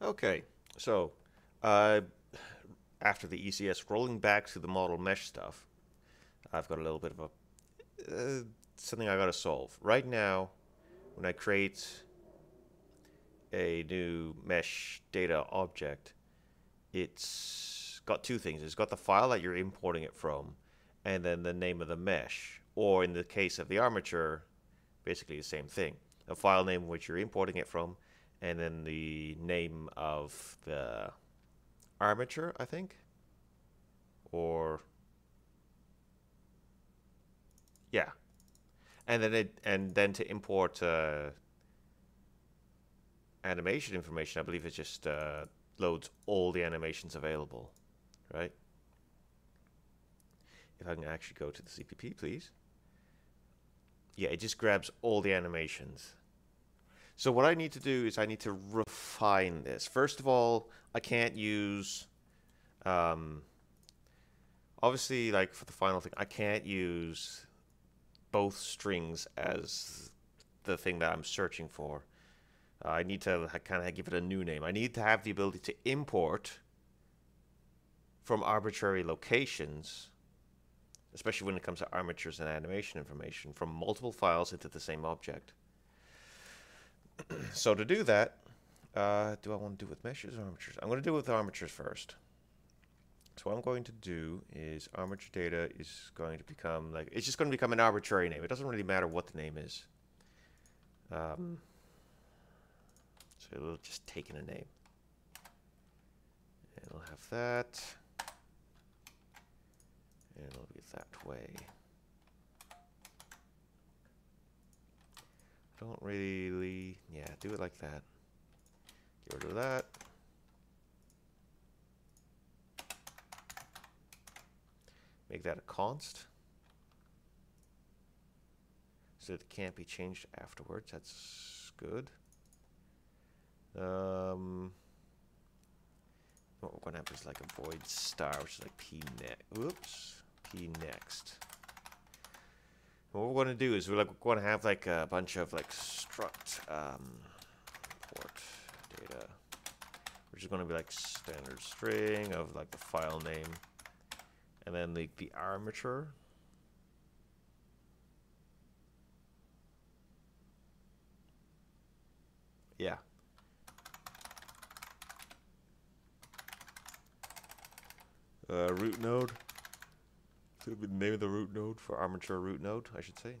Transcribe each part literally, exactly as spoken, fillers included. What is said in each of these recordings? Okay, so uh, after the E C S, rolling back to the model mesh stuff, I've got a little bit of a uh, something I gotta solve. Right now, when I create a new mesh data object, it's got two things. It's got the file that you're importing it from, and then the name of the mesh, or in the case of the armature, basically the same thing. A file name which you're importing it from, and then the name of the armature, I think, or yeah, and then it and then to import uh, animation information, I believe it just uh, loads all the animations available, right? If I can actually go to the C P P, please. Yeah, it just grabs all the animations. So what I need to do is I need to refine this. First of all, I can't use, um, obviously, like for the final thing, I can't use both strings as the thing that I'm searching for. Uh, I need to kind of give it a new name. I need to have the ability to import from arbitrary locations, especially when it comes to armatures and animation information, from multiple files into the same object. So to do that, uh, do I want to do with meshes or armatures? I'm going to do with armatures first. So what I'm going to do is armature data is going to become like, it's just going to become an arbitrary name. It doesn't really matter what the name is. Um, so it'll just take in a name. And it'll have that. And it'll be that way. Don't really, yeah, do it like that. Get rid of that. Make that a const, so it can't be changed afterwards. That's good. Um, what we're gonna have is like a void star, which is like p next. Oops, p next. What we're going to do is we're like going to have like a bunch of like struct um, import data, which is going to be like standard string of like the file name, and then like the armature, yeah, uh, root node. It would be the name of the root node for armature root node, I should say,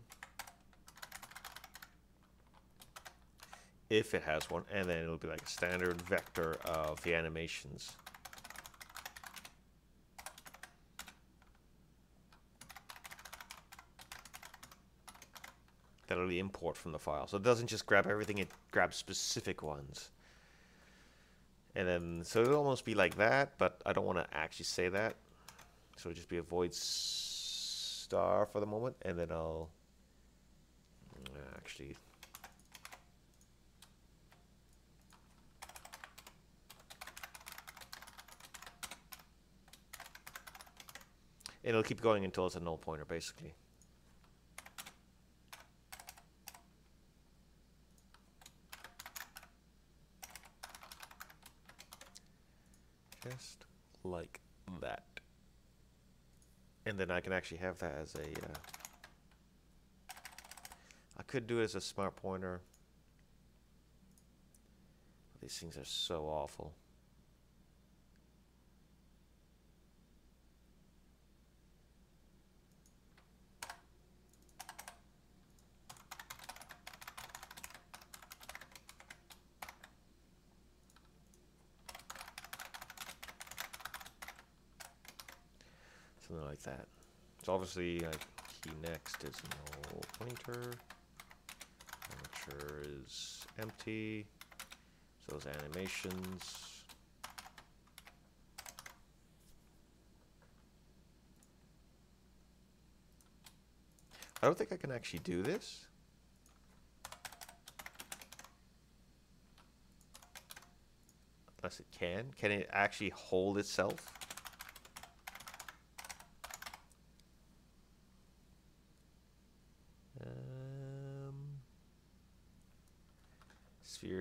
if it has one, and then it'll be like a standard vector of the animations. That'll be import from the file, so it doesn't just grab everything; it grabs specific ones. And then, so it'll almost be like that, but I don't want to actually say that. So it'll just be a void star for the moment, and then I'll actually it'll keep going until it's a null pointer, basically. Just like that. And then I can actually have that as a, uh, I could do it as a smart pointer. But these things are so awful. Something like that. So obviously, like key next is null pointer. Armature is empty. So those animations. I don't think I can actually do this. Unless it can. Can it actually hold itself?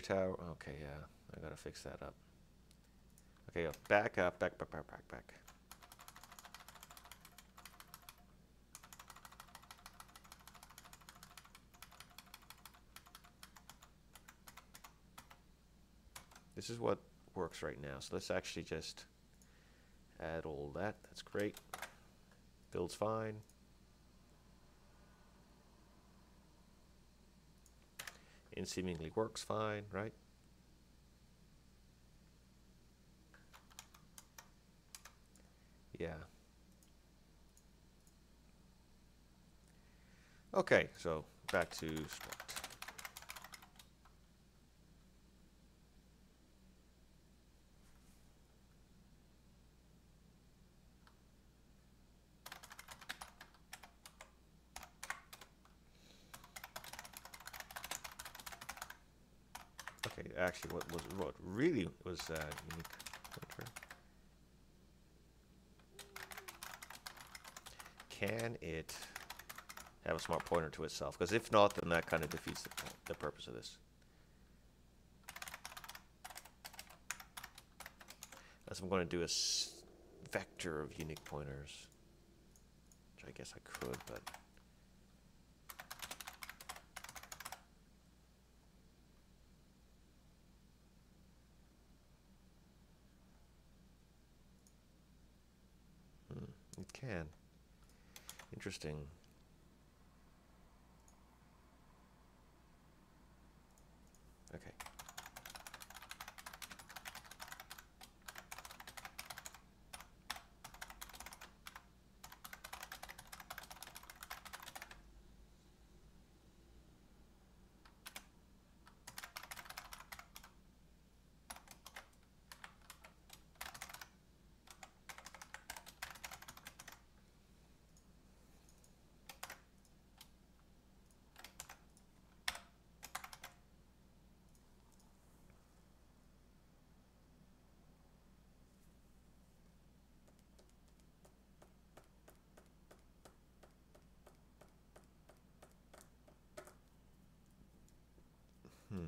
tower. Okay, yeah, I gotta fix that up. Okay, go back up, back, back, back, back, back. This is what works right now. So let's actually just add all that. That's great. Builds fine. And seemingly works fine, right? Yeah. Okay, so back to struct. Actually, what was what really was uh, unique pointer? Can it have a smart pointer to itself? Because if not, then that kind of defeats the, the purpose of this. As I'm going to do a vector of unique pointers, which I guess I could, but. Can. Interesting. Okay. Hmm.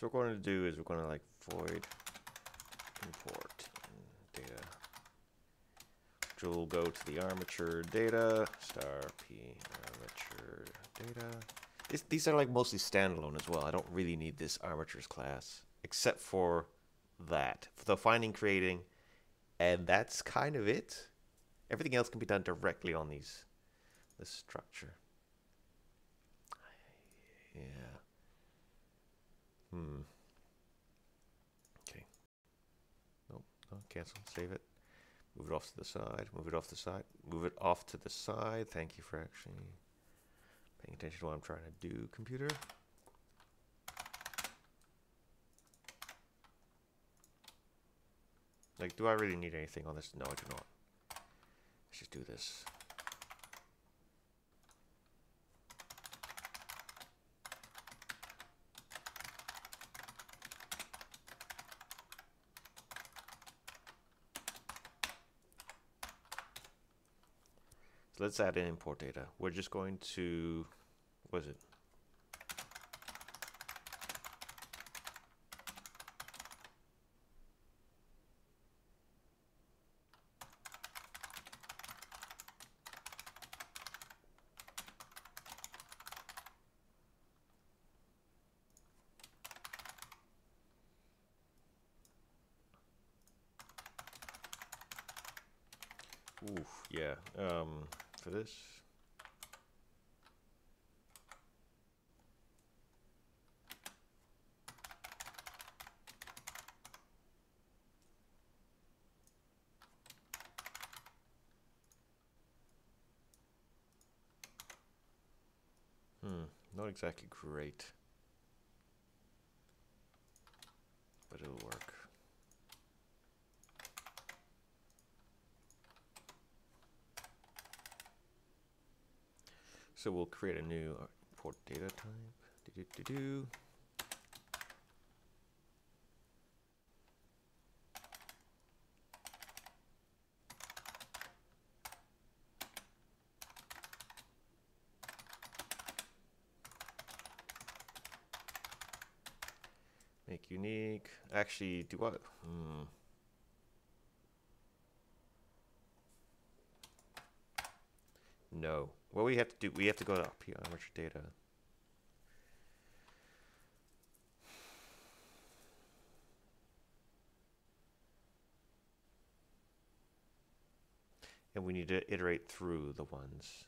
So what we're going to do is we're going to like void import data, which will go to the armature data, star p armature data. It's, these are like mostly standalone as well. I don't really need this armatures class, except for that. The finding, creating, and that's kind of it. Everything else can be done directly on these, this structure. Yeah. Hmm. Okay. Nope. No, cancel. Save it. Move it off to the side. Move it off the side. Move it off to the side. Thank you for actually paying attention to what I'm trying to do, computer. Like, do I really need anything on this? No, I do not. Let's just do this. Let's add in import data. We're just going to, what is it? Oof, yeah. Um, for this. Hmm, not exactly great, but it'll work. So we'll create a new port data type. Do, do, do, do. Make unique. Actually, do what? Hmm. No. What we have to do, we have to go to p_armature_data. And we need to iterate through the ones.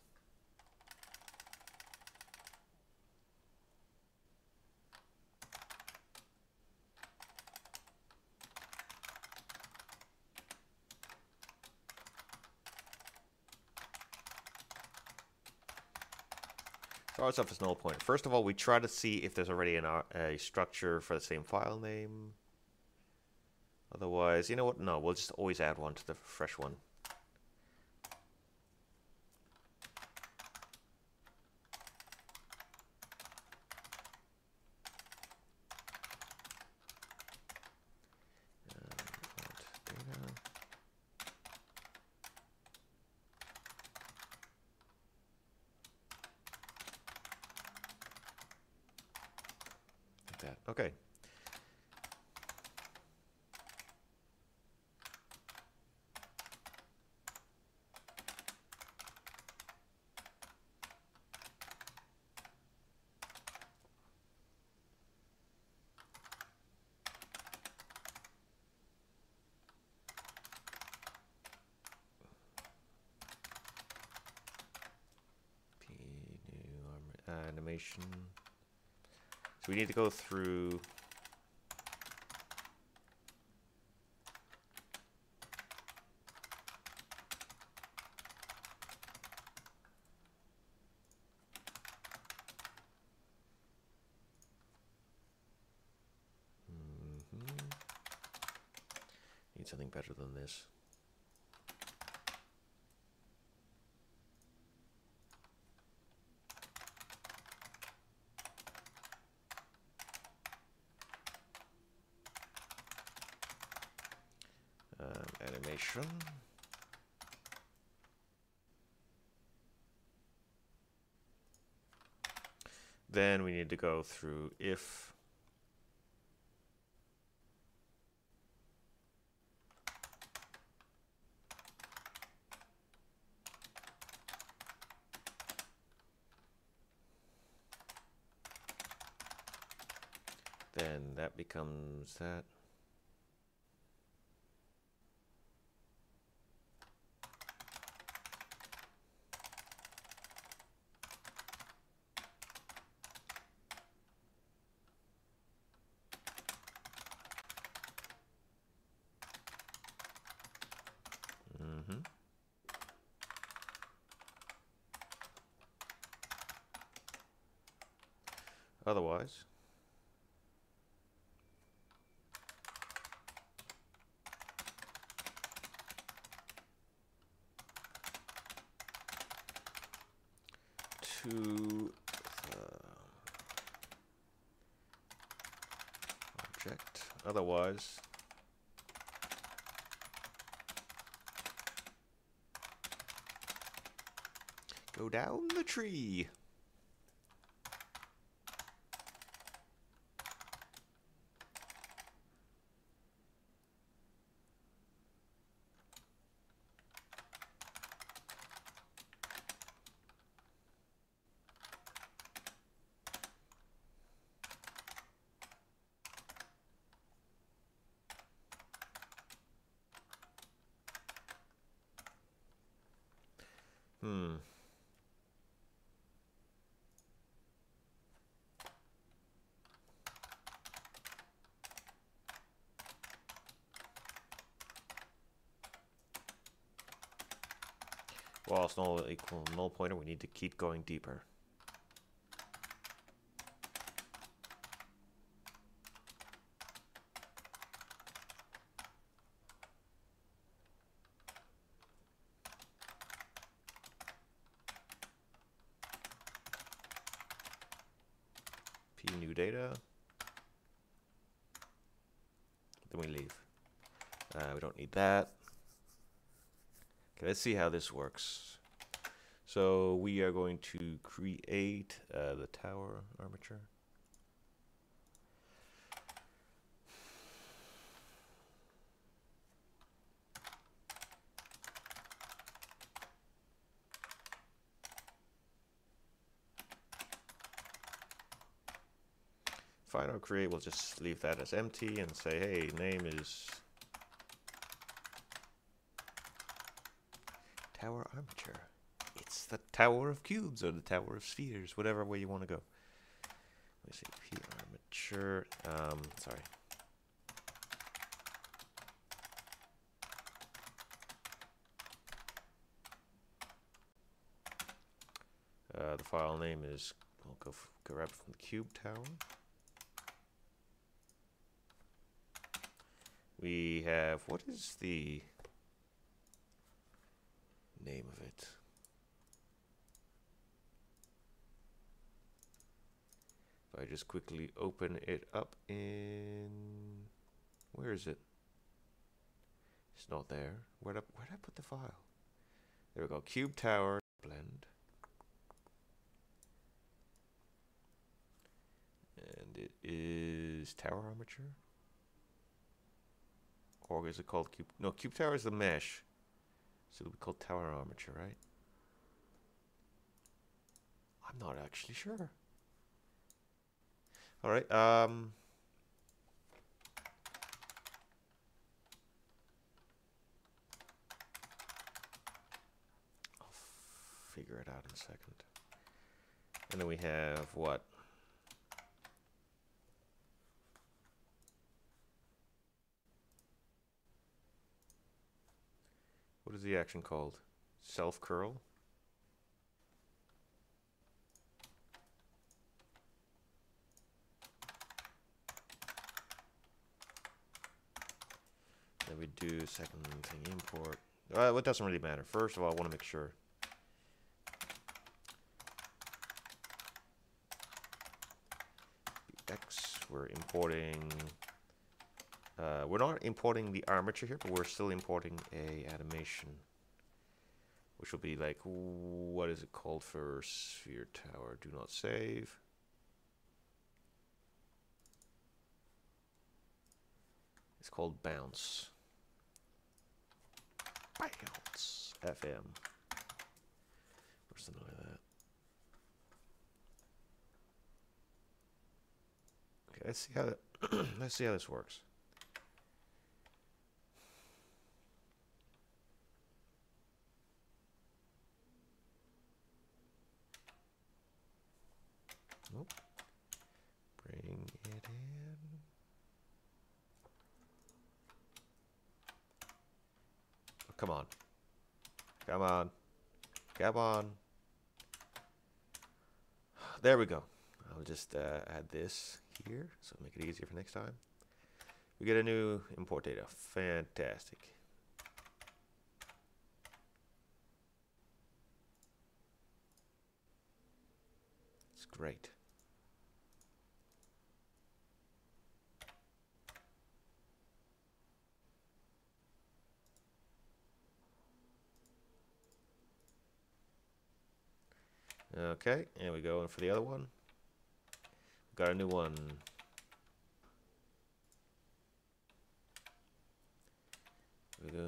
Starts off as null pointer. First of all, we try to see if there's already an, a structure for the same file name. Otherwise, you know what? No, we'll just always add one to the fresh one. Okay. P new animation. So we need to go through mm-hmm. Need something better than this. Animation. Then we need to go through if then that becomes that. Otherwise, to the object. Otherwise, go down the tree. Hmm. Well, it's null equal null pointer, we need to keep going deeper. new data. Then we leave. Uh, we don't need that. Okay, let's see how this works. So we are going to create uh, the tower armature. Final create, we'll just leave that as empty and say, hey, name is tower armature. It's the tower of cubes or the tower of spheres, whatever way you want to go. Let me see, p armature. Um, sorry. Uh, the file name is. We'll go f grab from the cube tower. We have, what is the name of it? If I just quickly open it up in, where is it? It's not there. Where did I, where did I put the file? There we go, cube tower, blend. And it is tower armature. Or is it called cube? No, cube tower is the mesh. So it'll be called tower armature, right? I'm not actually sure. All right. Um, I'll figure it out in a second. And then we have what? What is the action called? Self-curl? Then we do second thing, import. Uh, it doesn't really matter. First of all, I want to make sure. X, we're importing. Uh, we're not importing the armature here, but we're still importing a animation, which will be like, what is it called for sphere tower? Do not save. It's called bounce. Bounce F M. Where's the name of that? Okay, let's see how that let's see how this works. Nope. Bring it in. Oh, come on. Come on. Come on. There we go. I'll just uh, add this here, so make it easier for next time. We get a new import data. Fantastic. It's great. Okay, and we go in for the other one. Got a new one. We go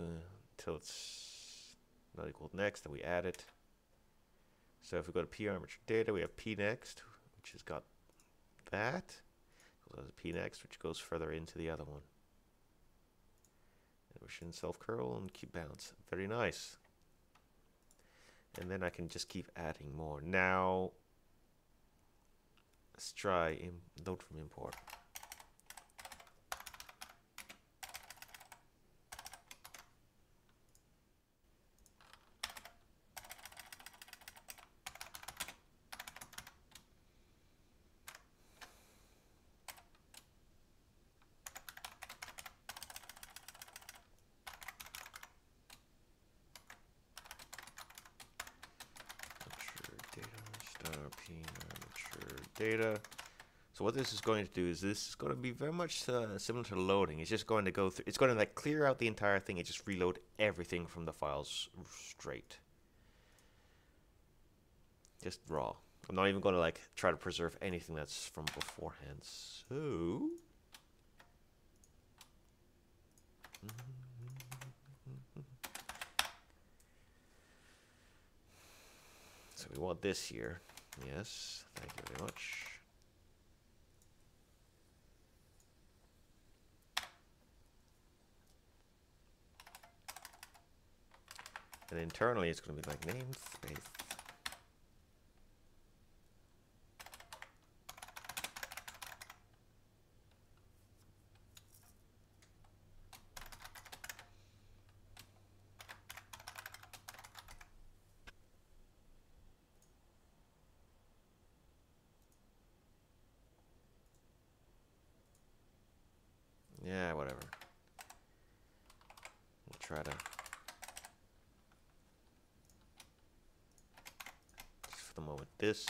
until it's not equal to next, then we add it. So if we go to p armature data, we have p next, which has got that. So there's p next, which goes further into the other one. And we should self-curl and keep bounce. Very nice. And then I can just keep adding more. Now, let's try node from import. So what this is going to do is this is going to be very much uh, similar to loading. It's just going to go through, it's going to like clear out the entire thing and just reload everything from the files straight. Just raw. I'm not even going to like try to preserve anything that's from beforehand. So So we want this here. Yes, thank you very much. And internally it's going to be like namespace. Yeah, whatever. We'll try to just for the moment this.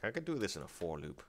I could do this in a for loop.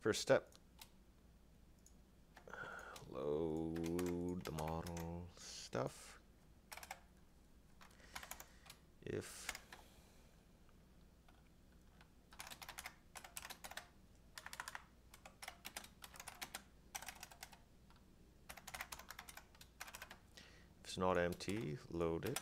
First step, load the model stuff. If it's not empty, load it.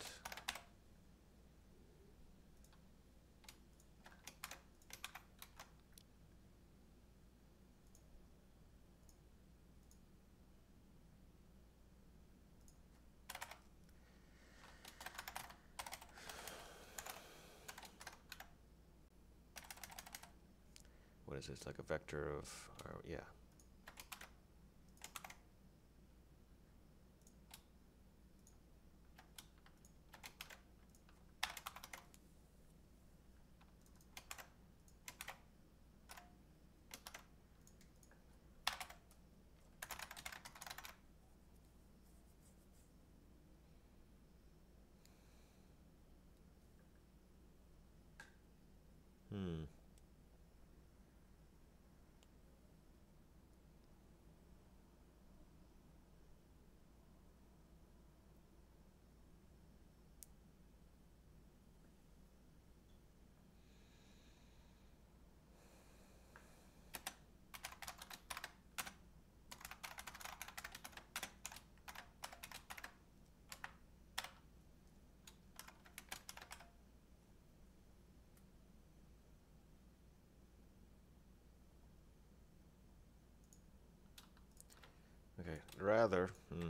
It's like a vector of, uh, yeah. Hmm. Okay, rather, hmm.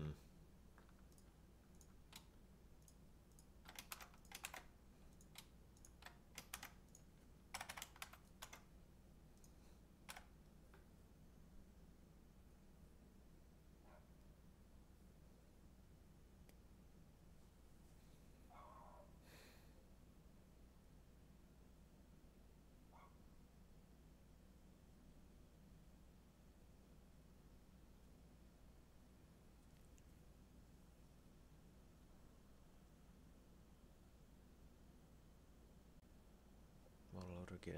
Again,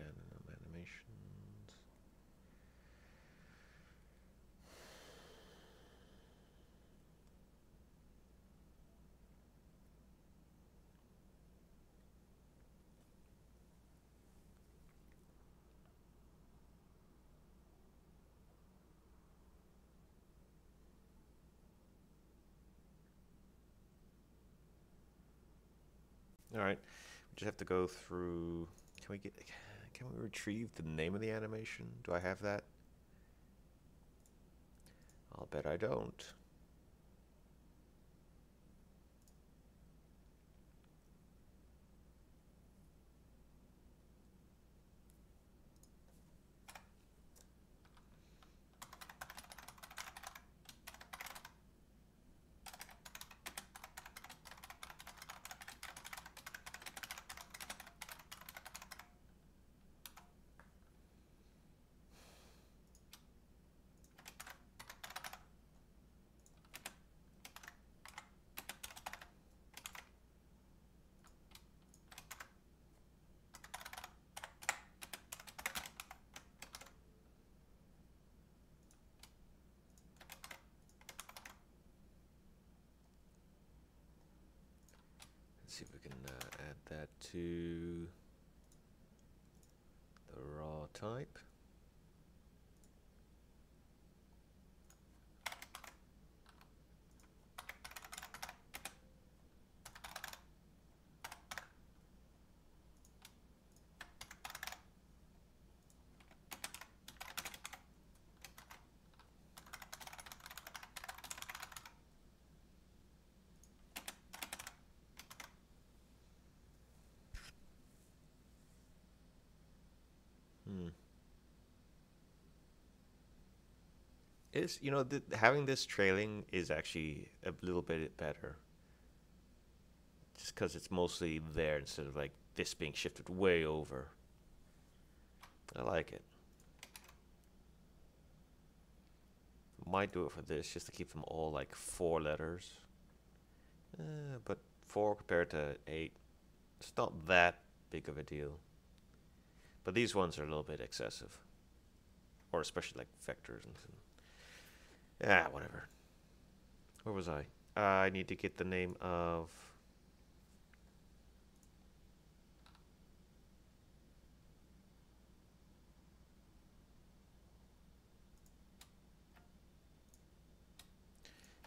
animations. All right, we just have to go through. Can we get? Can we retrieve the name of the animation? Do I have that? I'll bet I don't. See if we can uh, add that to the raw type. Is, you know, th having this trailing is actually a little bit better. Just because it's mostly there instead of like this being shifted way over. I like it. Might do it for this just to keep them all like four letters. Uh, but four compared to eight, it's not that big of a deal. But these ones are a little bit excessive. Or especially like vectors and things. Ah, whatever. Where was I? Uh, I need to get the name of...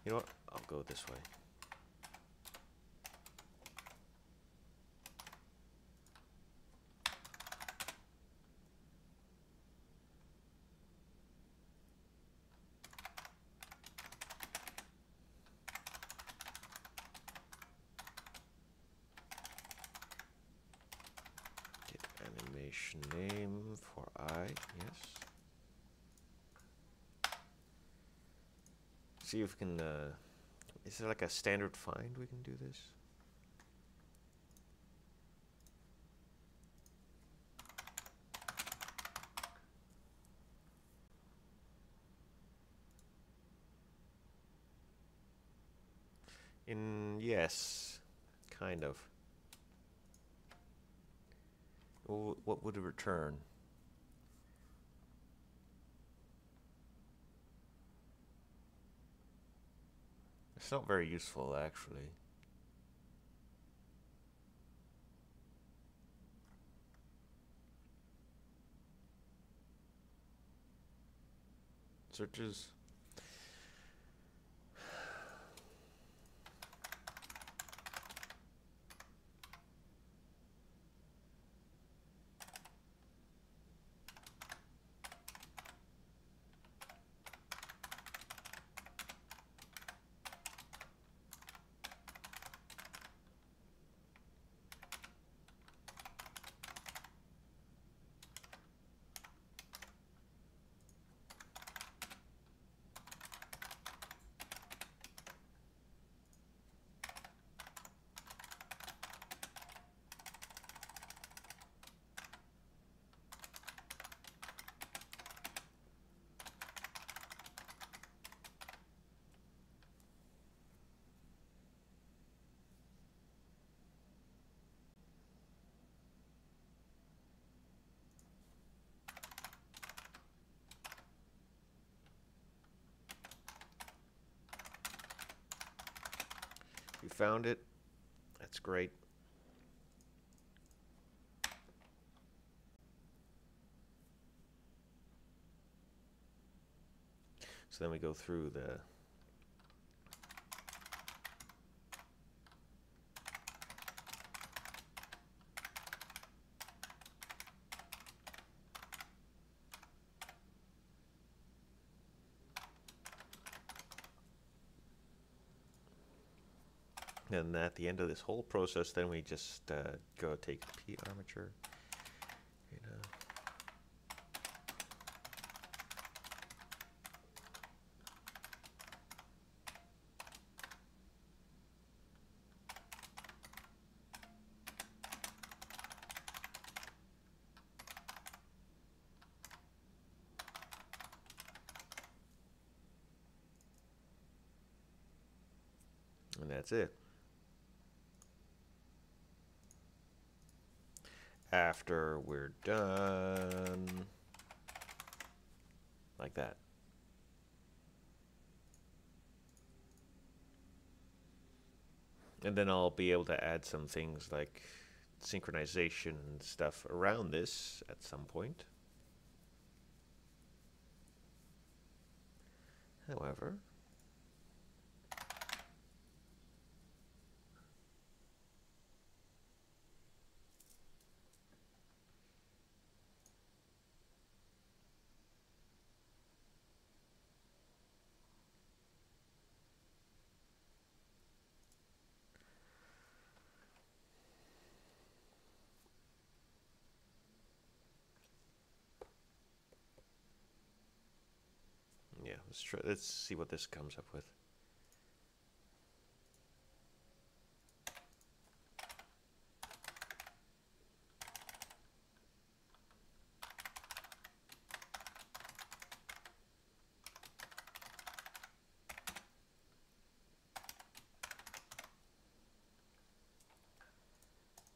You know what? I'll go this way. Name for I, yes. See if we can, uh, is there like a standard find we can do this? In, yes, kind of. What would it return? It's not very useful, actually. Searches. We found it. That's great. So then we go through the And at the end of this whole process, then we just uh, go take p_armature, you know, and that's it. After we're done, like that. And then I'll be able to add some things like synchronization and stuff around this at some point. However, Let's try, let's see what this comes up with.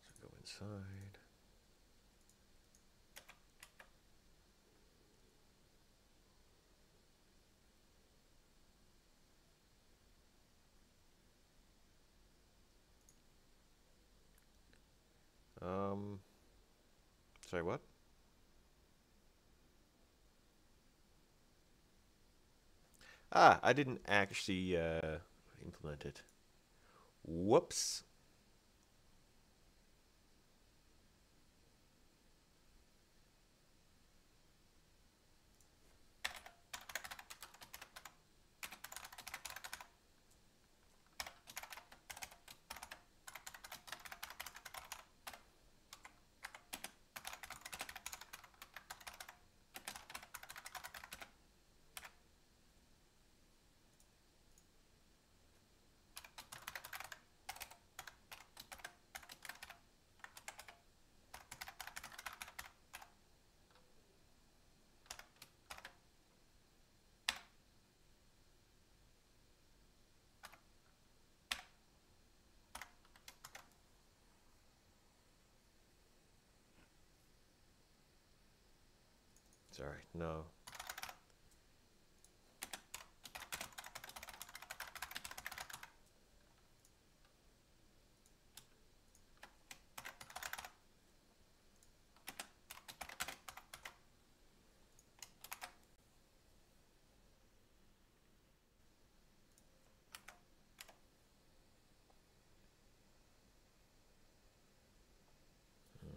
So go inside. Um, sorry, what? Ah, I didn't actually uh, implement it. Whoops. Sorry, no.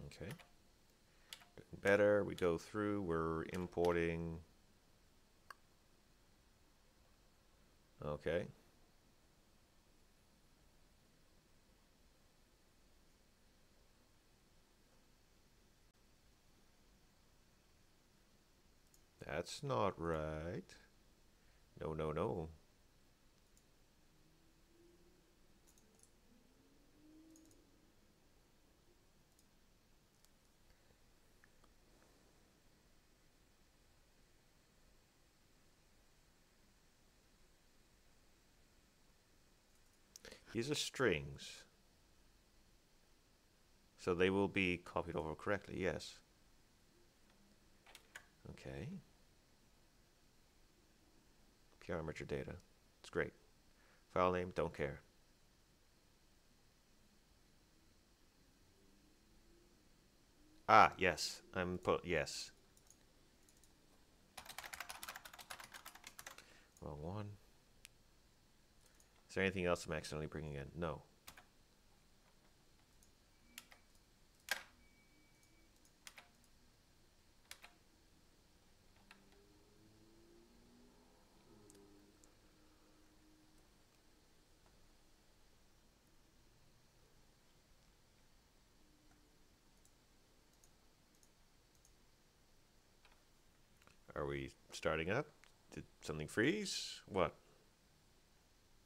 Okay. Better, we go through, we're importing. Okay. That's not right. No, no, no. These are strings, so they will be copied over correctly, yes. Okay. p_armature data, it's great. File name, don't care. Ah, yes, I'm put, yes. Wrong one. Is there anything else I'm accidentally bringing in? No. Are we starting up? Did something freeze? What?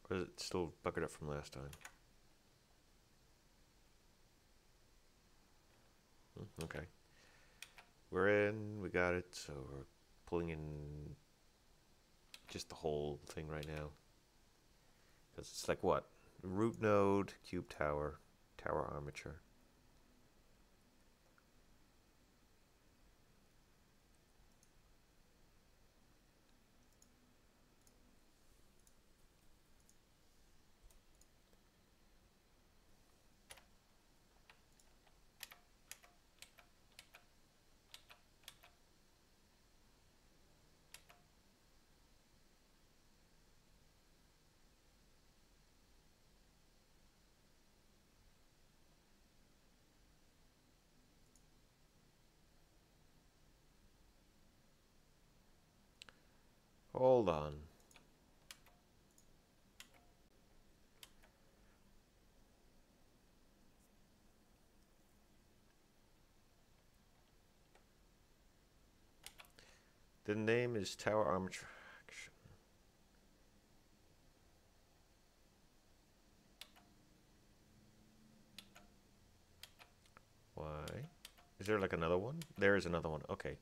Or is it still bucketed up from last time? Okay. We're in. We got it. So we're pulling in just the whole thing right now. Because it's like what? Root node, cube tower, tower armature. Hold on. The name is Tower Armature. Why? Is there like another one? There is another one. Okay.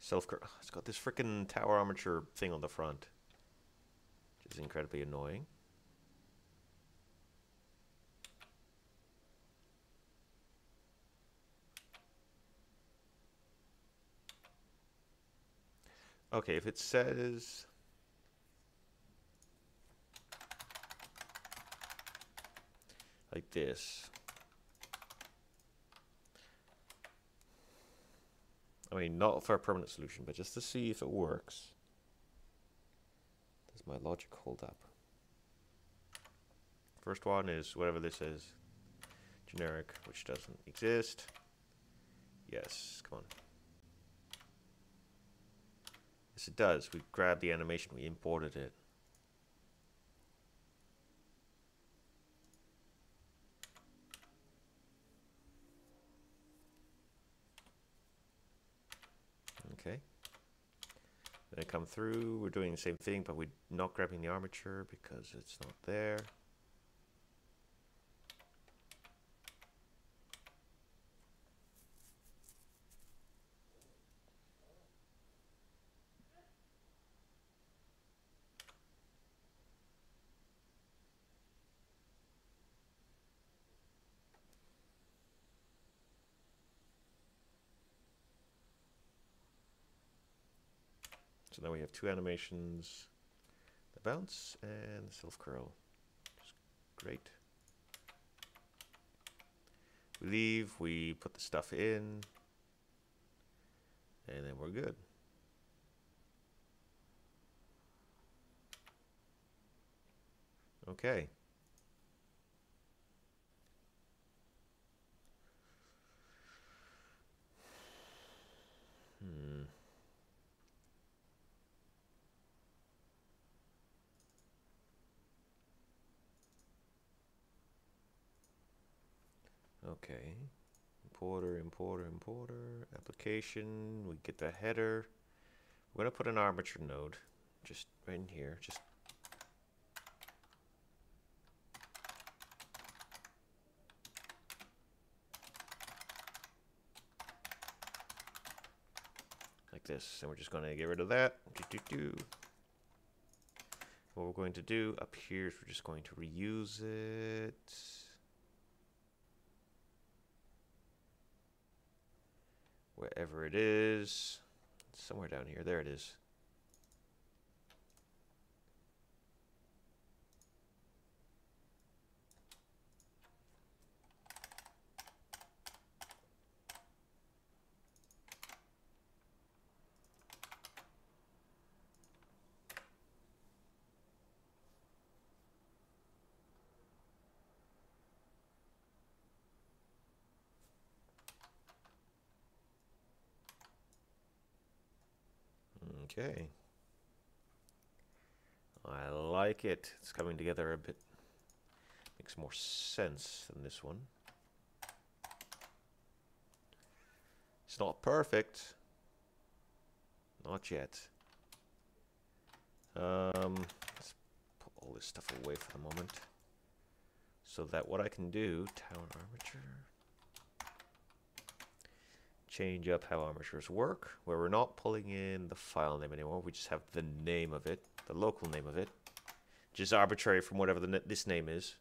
Self-curl. Oh, it's got this frickin' tower armature thing on the front, which is incredibly annoying. Okay, if it says... like this. I mean, not for a permanent solution, but just to see if it works. Does my logic hold up? First one is whatever this is. Generic, which doesn't exist. Yes, come on. Yes, it does. We grabbed the animation. We imported it. Okay, then come through, we're doing the same thing, but we're not grabbing the armature because it's not there. So now we have two animations, the bounce and the self-curl, which is great. We leave, we put the stuff in, and then we're good. Okay. Hmm. Okay, importer, importer, importer, application, we get the header. We're going to put an armature node just right in here. Just like this. And we're just going to get rid of that. Do, do, do. What we're going to do up here is we're just going to reuse it. Wherever it is, it's somewhere down here. There it is. Okay, I like it. It's coming together a bit. Makes more sense than this one. It's not perfect. Not yet. Um, let's put all this stuff away for the moment, so that what I can do, tower armature, change up how armatures work, where we're not pulling in the file name anymore, we just have the name of it, the local name of it, just arbitrary from whatever the this name is.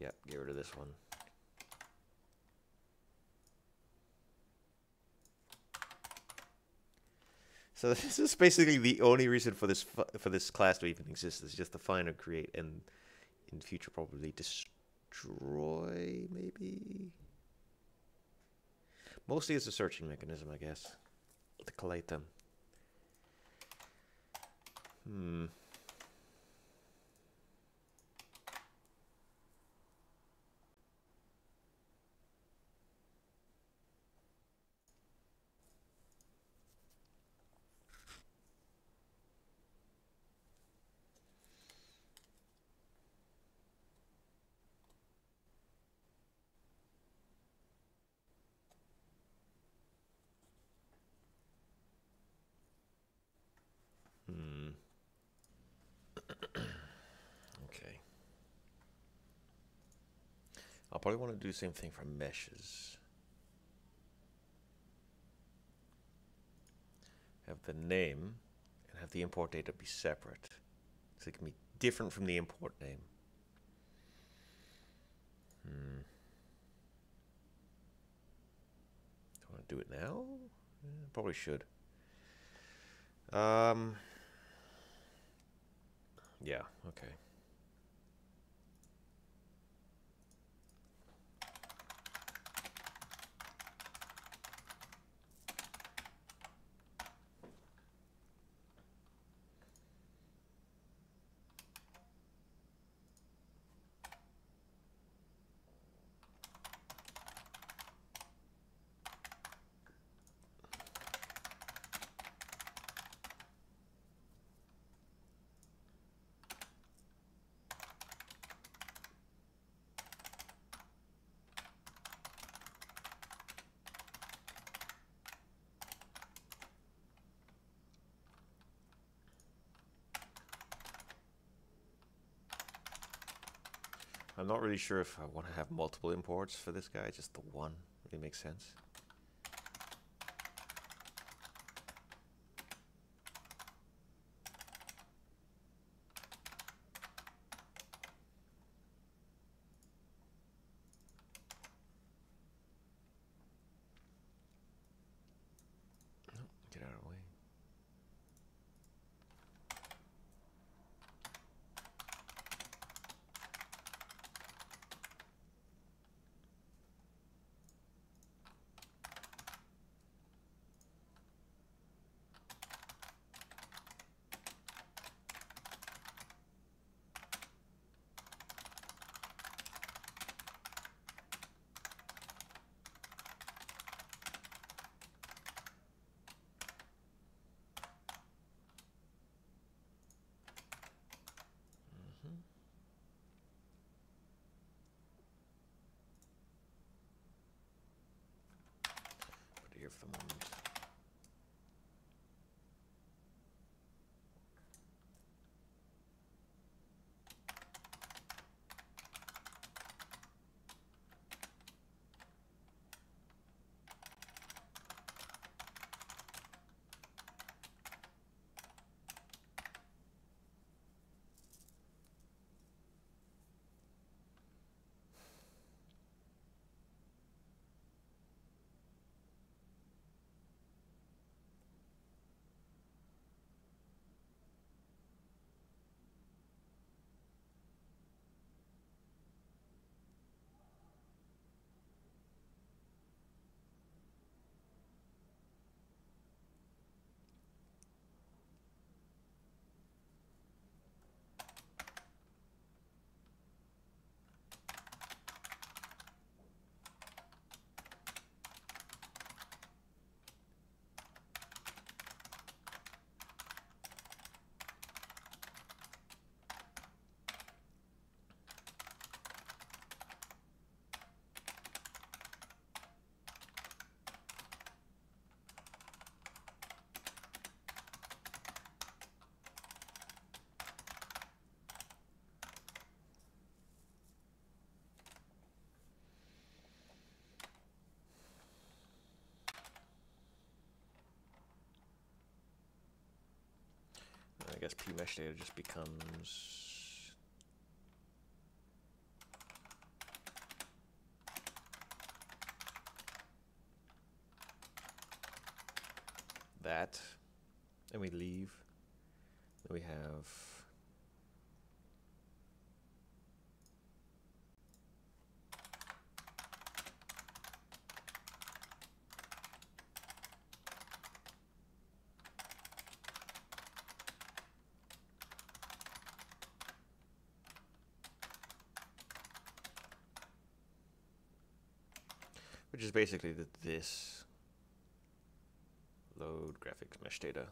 Yep, get rid of this one. So this is basically the only reason for this for this class to even exist, is just to find and create, and in future probably destroy, maybe. Mostly it's a searching mechanism, I guess, to collate them. Hmm. I'll probably want to do the same thing for meshes. Have the name and have the import data be separate, so it can be different from the import name. Hmm. Do I want to do it now? Yeah, probably should. Um. Yeah. Okay. I'm not really sure if I want to have multiple imports for this guy, just the one really makes sense. guess p_mesh data just becomes that, and we leave. Then we have which is basically that this load graphics mesh data.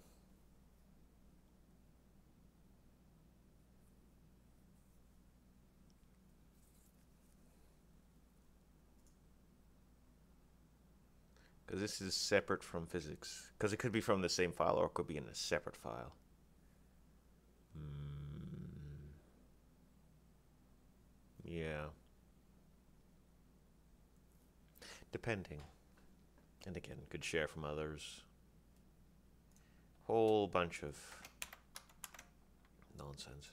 Because this is separate from physics. Because it could be from the same file or it could be in a separate file. Mm. Yeah. Depending, and again, could share from others. Whole bunch of nonsense.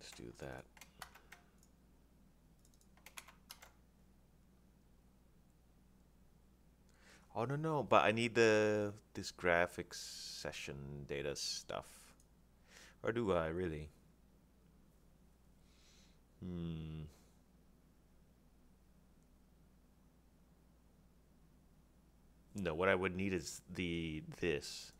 Let's do that. Oh no no, but I need the this graphics session data stuff. Or do I really? Hmm. No, what I would need is the this.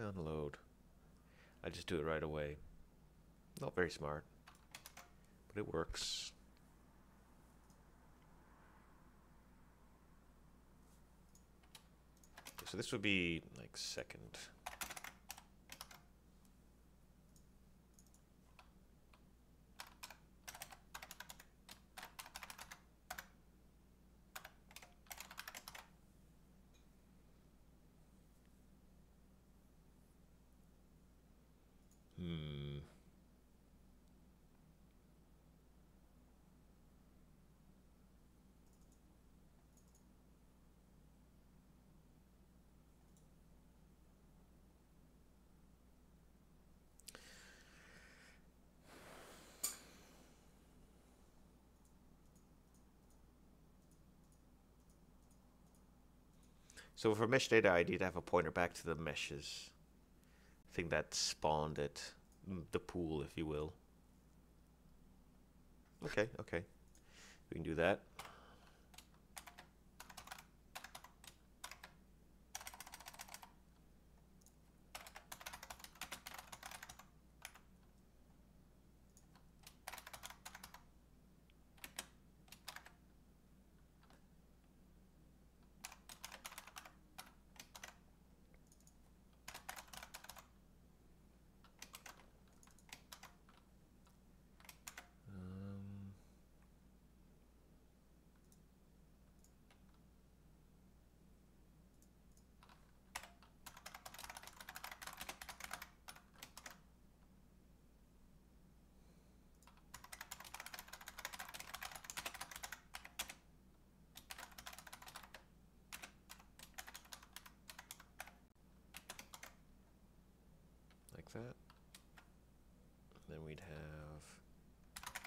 I unload. I just do it right away. Not very smart, but it works. Okay, so this would be like second. So for mesh data, I need to have a pointer back to the meshes. I think that spawned it, the pool, if you will. Okay, okay. We can do that. That. Then we'd have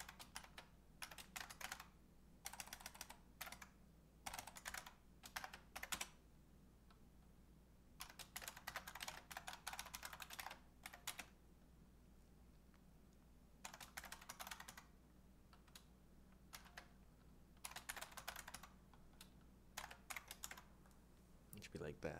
it should be like that.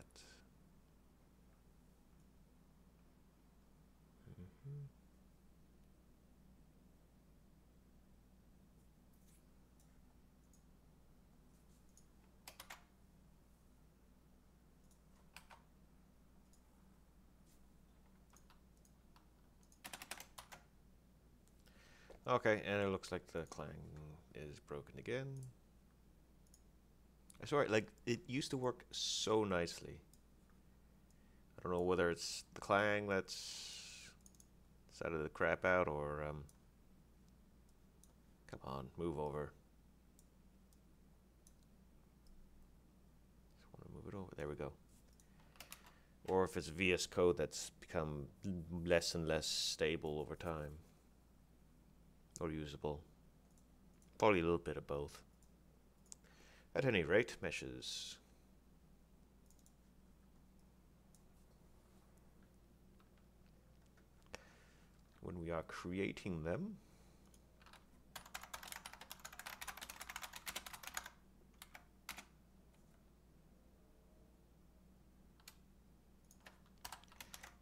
Okay, and it looks like the clang is broken again. I swear, like, it used to work so nicely. I don't know whether it's the clang that's decided to crap out or, um, come on, move over. Just want to move it over. There we go. Or if it's V S Code that's become less and less stable over time. Or usable. Probably a little bit of both. At any rate, meshes. When we are creating them,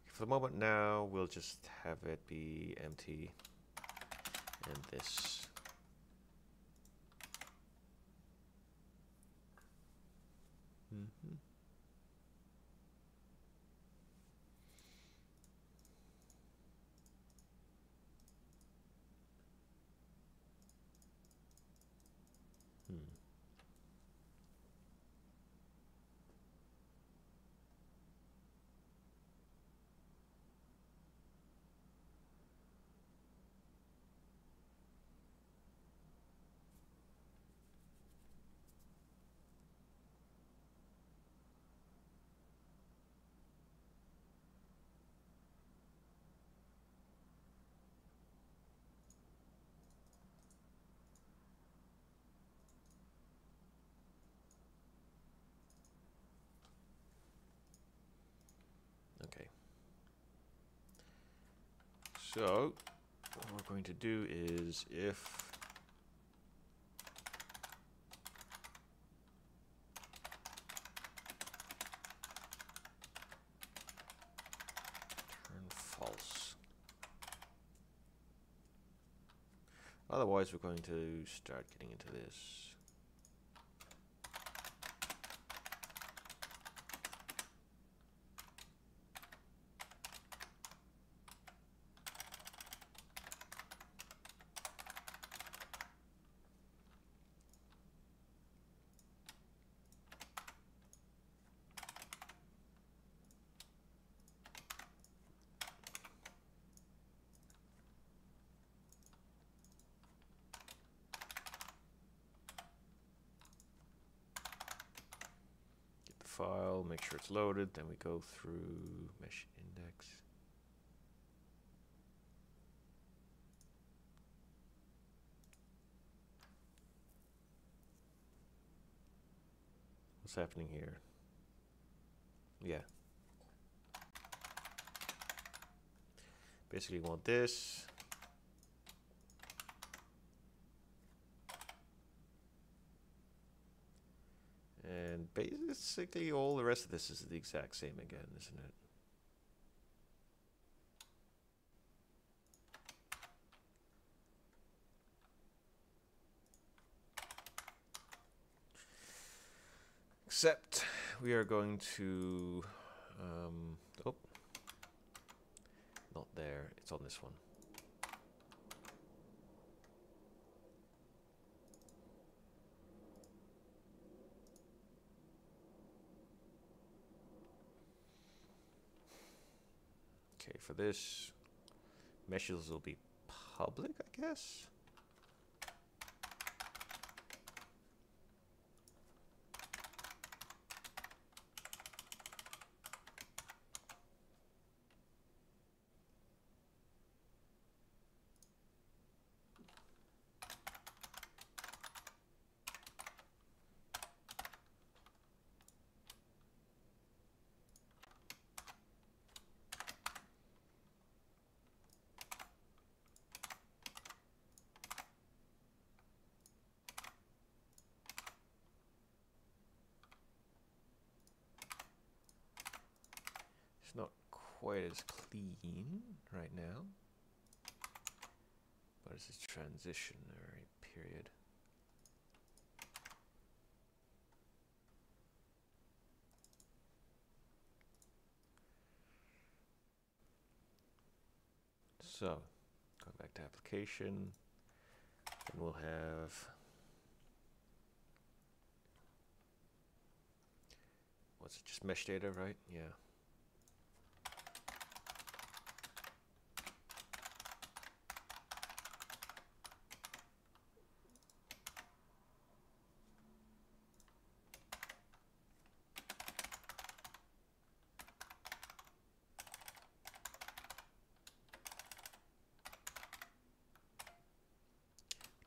for the moment now, we'll just have it be empty and this. Mm-hmm. Hmm. Okay, so what we're going to do is if turn false, otherwise we're going to start getting into this. File, make sure it's loaded, then we go through mesh index. What's happening here? Yeah. Basically, you want this. And basically all the rest of this is the exact same again, isn't it? Except we are going to, um, oh, not there, it's on this one. Okay, for this, meshes will be public, I guess. It's not quite as clean right now, but it's a transitionary period. So, going back to application, And we'll have, what's it, just mesh data, right? Yeah.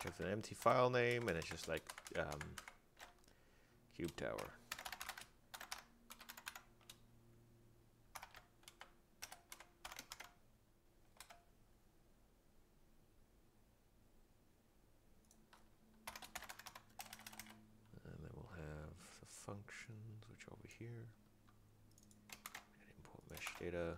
It's an empty file name, and it's just like um, cube tower. And then we'll have the functions, which are over here. And import mesh data.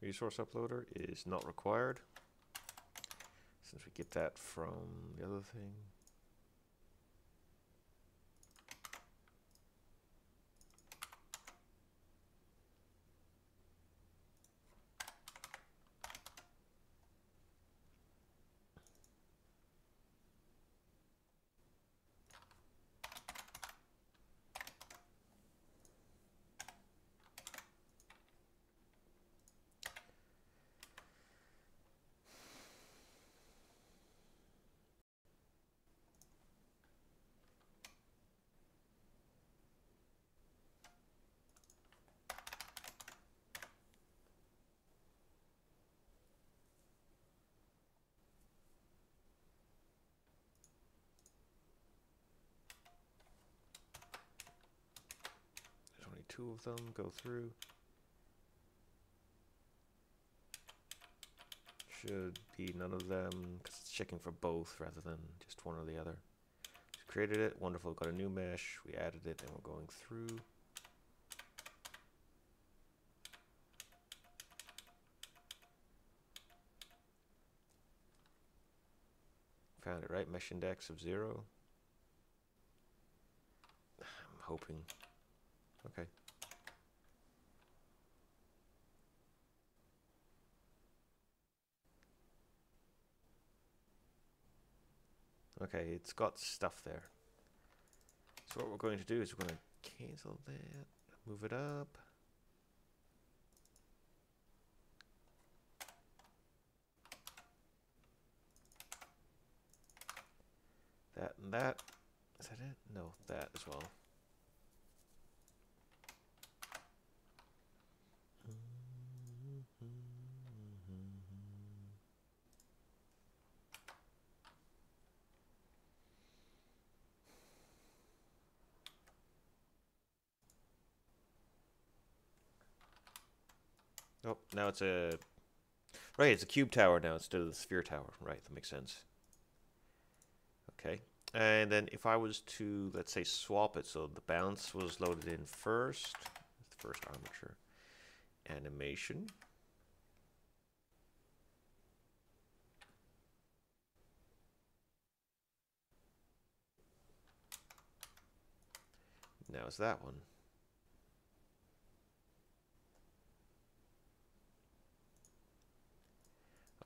Resource uploader is not required, since we get that from the other thing. Two of them go through. Should be none of them, because it's checking for both rather than just one or the other. Just created it, wonderful, got a new mesh, we added it, and we're going through. Found it, right? Mesh index of zero. I'm hoping. Okay. Okay, it's got stuff there. So what we're going to do is we're going to cancel that, move it up. That and that. Is that it? No, that as well. Oh, now it's a, right, it's a cube tower now instead of the sphere tower. Right, that makes sense. Okay, and then if I was to, let's say, swap it, so the bounce was loaded in first, the first armature animation. Now it's that one.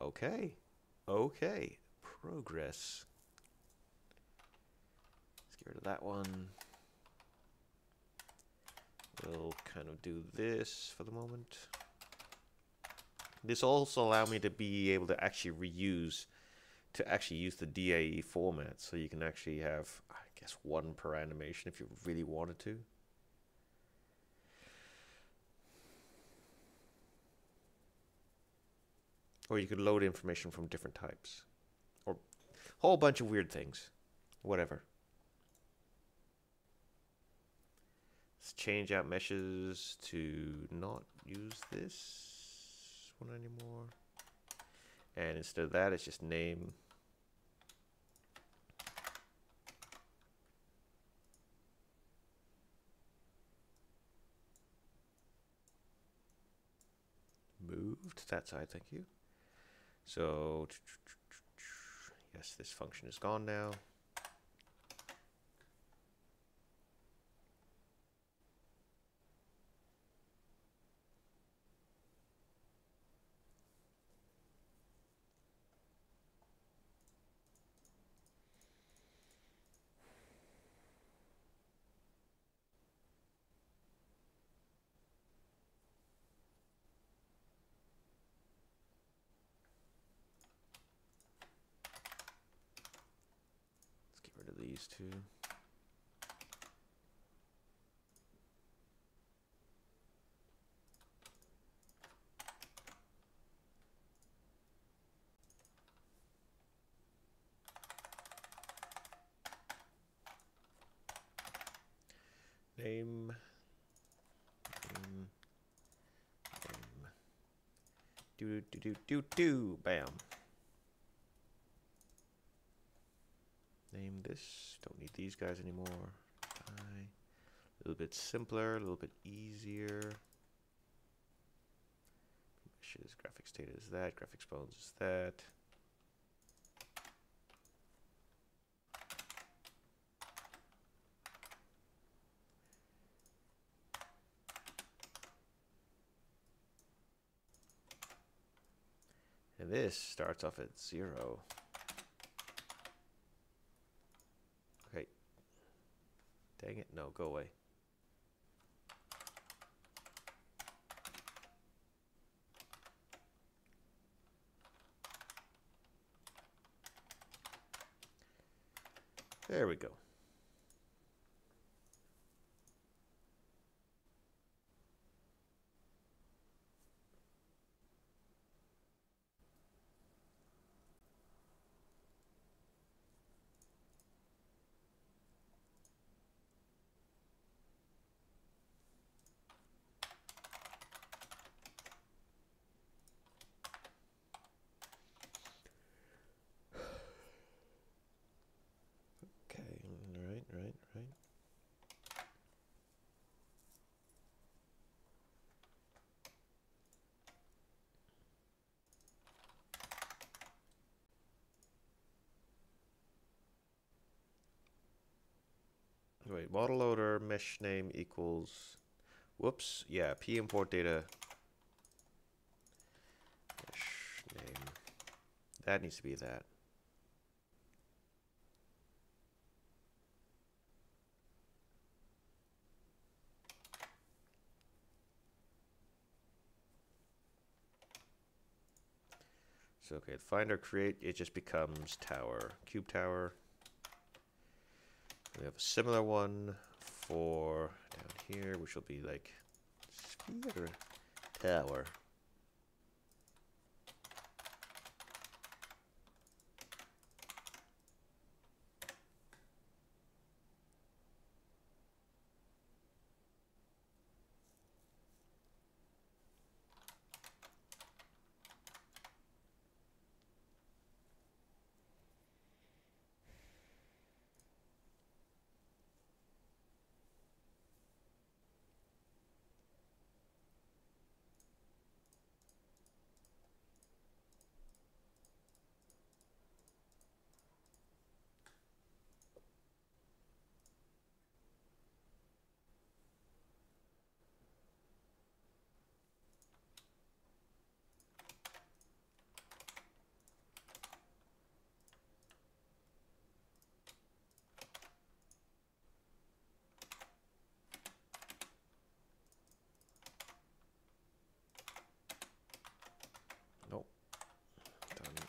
Okay, okay, progress. Let's get rid of that one. We'll kind of do this for the moment. This also allows me to be able to actually reuse, to actually use the D A E format. So you can actually have, I guess, one per animation if you really wanted to. Or you could load information from different types. Or a whole bunch of weird things. Whatever. Let's change out meshes to not use this one anymore. And instead of that, it's just name. move to that side, thank you. So yes, this function is gone now. To name, name, name, do do do do do, bam. Name this, don't need these guys anymore. A little bit simpler, a little bit easier. Meshes, graphics data is that, graphics bones is that. And this starts off at zero. Dang it, no, go away. There we go. Wait, model loader mesh name equals, whoops, yeah, p import data mesh name. That needs to be that. So okay, find or create, it just becomes tower, cube tower. We have a similar one for down here, which will be like sphere tower.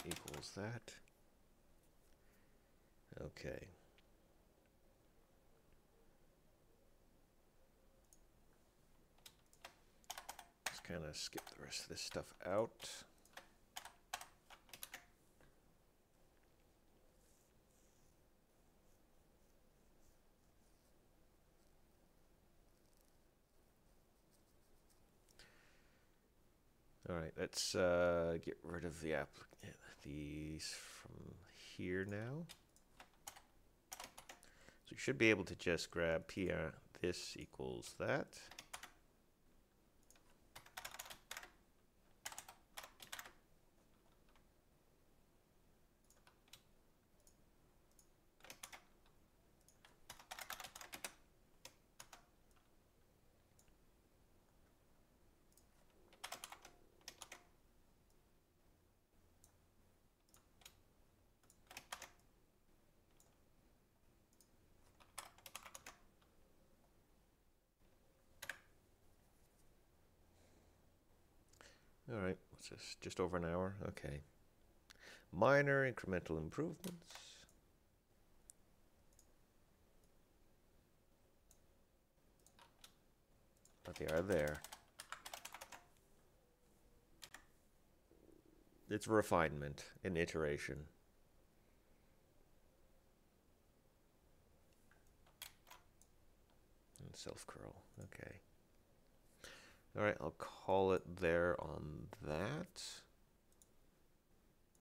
Equals that. Okay. Let's kind of skip the rest of this stuff out. All right, let's uh, get rid of the app these from here now. So you should be able to just grab P R this equals that. All right, what's this? Just over an hour. Okay. Minor incremental improvements. But they are there. It's refinement and iteration. And self-curl. Okay. All right, I'll call it there on that.